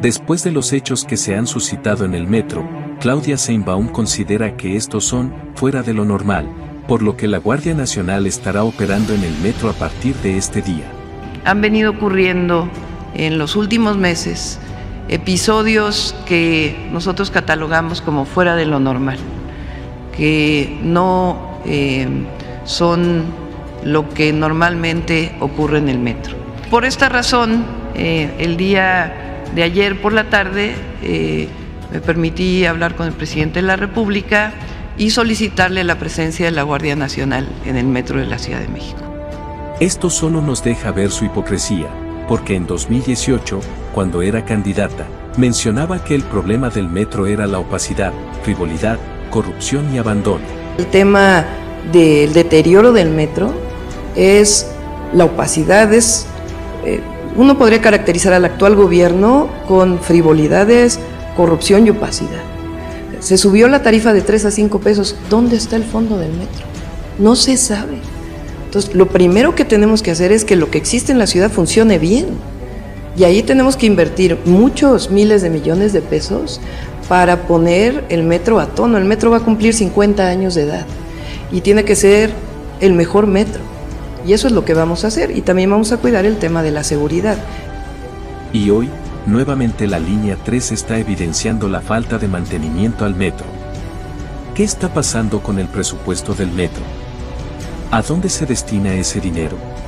Después de los hechos que se han suscitado en el metro, Claudia Sheinbaum considera que estos son fuera de lo normal, por lo que la Guardia Nacional estará operando en el metro a partir de este día. Han venido ocurriendo en los últimos meses episodios que nosotros catalogamos como fuera de lo normal, que no son lo que normalmente ocurre en el metro. Por esta razón, el día de ayer por la tarde me permití hablar con el presidente de la República y solicitarle la presencia de la Guardia Nacional en el Metro de la Ciudad de México. Esto solo nos deja ver su hipocresía, porque en 2018, cuando era candidata, mencionaba que el problema del metro era la opacidad, frivolidad, corrupción y abandono. El tema del deterioro del metro es la opacidad. Uno podría caracterizar al actual gobierno con frivolidades, corrupción y opacidad. Se subió la tarifa de 3 a 5 pesos. ¿Dónde está el fondo del metro? No se sabe. Entonces, lo primero que tenemos que hacer es que lo que existe en la ciudad funcione bien. Y ahí tenemos que invertir muchos miles de millones de pesos para poner el metro a tono. El metro va a cumplir 50 años de edad y tiene que ser el mejor metro. Y eso es lo que vamos a hacer. Y también vamos a cuidar el tema de la seguridad. Y hoy, nuevamente la línea 3 está evidenciando la falta de mantenimiento al metro. ¿Qué está pasando con el presupuesto del metro? ¿A dónde se destina ese dinero?